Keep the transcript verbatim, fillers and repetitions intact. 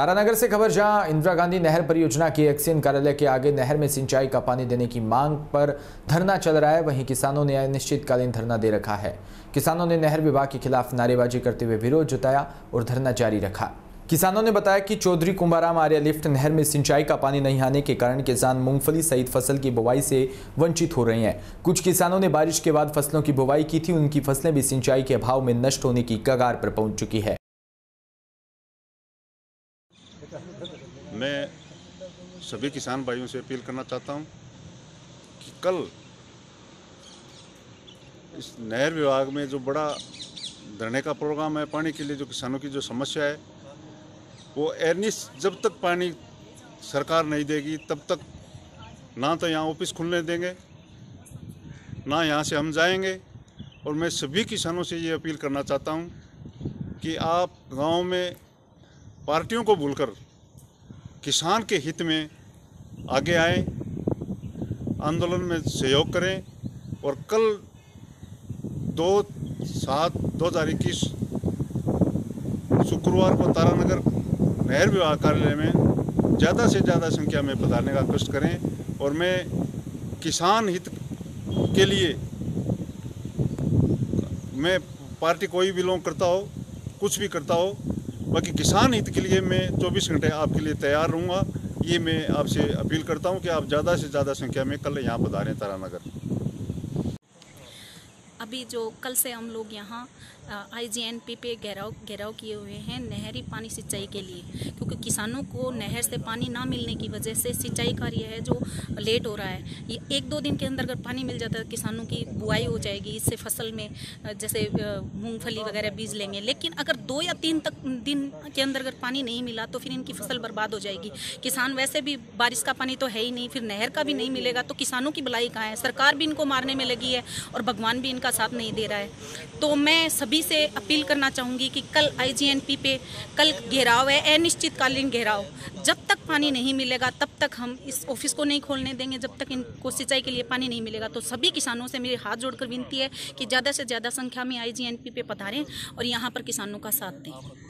तारानगर से खबर, जहां इंदिरा गांधी नहर परियोजना के एक्सियन कार्यालय के आगे नहर में सिंचाई का पानी देने की मांग पर धरना चल रहा है। वहीं किसानों ने अनिश्चितकालीन धरना दे रखा है। किसानों ने नहर विभाग के खिलाफ नारेबाजी करते हुए विरोध जताया और धरना जारी रखा। किसानों ने बताया कि चौधरी कुंभाराम आर्यिफ्ट नहर में सिंचाई का पानी नहीं आने के कारण किसान मूंगफली सहित फसल की बुवाई से वंचित हो रहे हैं। कुछ किसानों ने बारिश के बाद फसलों की बुवाई की थी, उनकी फसलें भी सिंचाई के अभाव में नष्ट होने की कगार पर पहुंच चुकी है। मैं सभी किसान भाइयों से अपील करना चाहता हूं कि कल इस नहर विभाग में जो बड़ा धरने का प्रोग्राम है पानी के लिए, जो किसानों की जो समस्या है वो एर्निस्ट, जब तक पानी सरकार नहीं देगी तब तक ना तो यहाँ ऑफिस खुलने देंगे ना यहाँ से हम जाएंगे। और मैं सभी किसानों से ये अपील करना चाहता हूँ कि आप गांव में पार्टियों को भूलकर किसान के हित में आगे आए, आंदोलन में सहयोग करें। और कल दो सात दो हज़ार इक्कीस शुक्रवार को तारानगर नहर विभाग कार्यालय में ज़्यादा से ज़्यादा संख्या में बताने का कष्ट करें। और मैं किसान हित के लिए, मैं पार्टी कोई बिलोंग करता हो, कुछ भी करता हो, बाकी किसान हित के लिए मैं चौबीस घंटे आपके लिए तैयार रहूँगा। ये मैं आपसे अपील करता हूँ कि आप ज़्यादा से ज़्यादा संख्या में कल यहाँ पधारें तारानगर। अभी जो कल से हम लोग यहाँ आईजीएनपी पे घेराव घेराव किए हुए हैं नहरी पानी सिंचाई के लिए, क्योंकि किसानों को नहर से पानी ना मिलने की वजह से सिंचाई कार्य है जो लेट हो रहा है। ये एक दो दिन के अंदर अगर पानी मिल जाता है किसानों की बुआई हो जाएगी, इससे फसल में जैसे मूंगफली वगैरह बीज लेंगे। लेकिन अगर दो या तीन तक दिन के अंदर अगर पानी नहीं मिला तो फिर इनकी फसल बर्बाद हो जाएगी। किसान वैसे भी बारिश का पानी तो है ही नहीं, फिर नहर का भी नहीं मिलेगा तो किसानों की भलाई कहाँ है। सरकार भी इनको मारने में लगी है और भगवान भी इनका साथ नहीं दे रहा है। तो मैं सभी से अपील करना चाहूंगी कि कल आईजीएनपी पे कल घेराव है, अनिश्चितकालीन घेराव। जब तक पानी नहीं मिलेगा तब तक हम इस ऑफिस को नहीं खोलने देंगे, जब तक इनको सिंचाई के लिए पानी नहीं मिलेगा। तो सभी किसानों से मेरे हाथ जोड़कर विनती है कि ज़्यादा से ज़्यादा संख्या में आईजीएनपी पे पधारें और यहाँ पर किसानों का साथ दें।